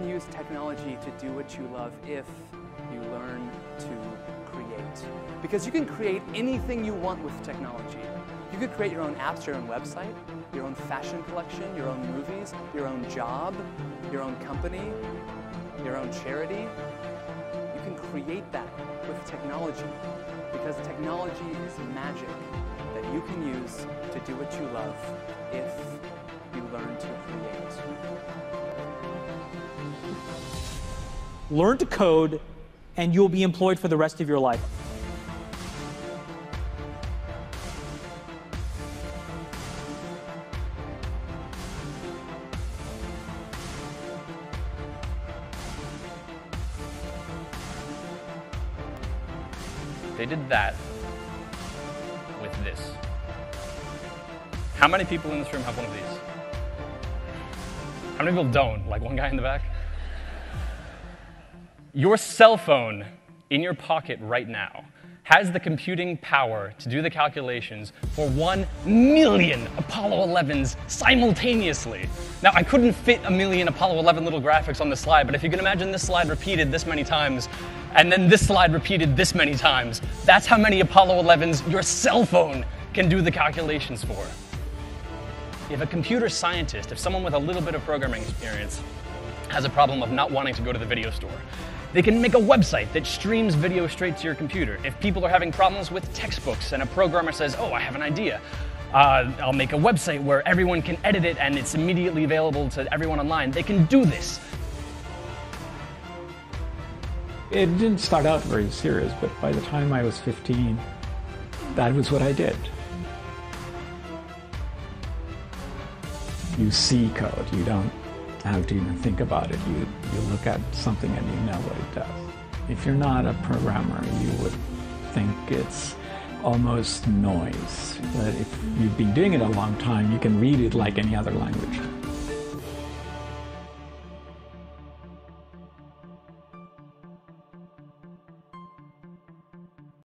can use technology to do what you love if you learn to create. Because you can create anything you want with technology. You could create your own apps, your own website, your own fashion collection, your own movies, your own job, your own company, your own charity. You can create that with technology, because technology is magic that you can use to do what you love if you learn to create. Learn to code, and you'll be employed for the rest of your life. They did that with this. How many people in this room have one of these? How many people don't? Like one guy in the back? Your cell phone in your pocket right now has the computing power to do the calculations for 1 million Apollo 11s simultaneously. Now, I couldn't fit a million Apollo 11 little graphics on this slide, but if you can imagine this slide repeated this many times, and then this slide repeated this many times, that's how many Apollo 11s your cell phone can do the calculations for. If a computer scientist, if someone with a little bit of programming experience has a problem of not wanting to go to the video store, they can make a website that streams video straight to your computer. If people are having problems with textbooks and a programmer says, oh, I have an idea, I'll make a website where everyone can edit it and it's immediately available to everyone online, they can do this. It didn't start out very serious, but by the time I was 15, that was what I did. You see code, you don't have to even think about it. You look at something and you know what it does. If you're not a programmer, you would think it's almost noise. But if you've been doing it a long time, you can read it like any other language.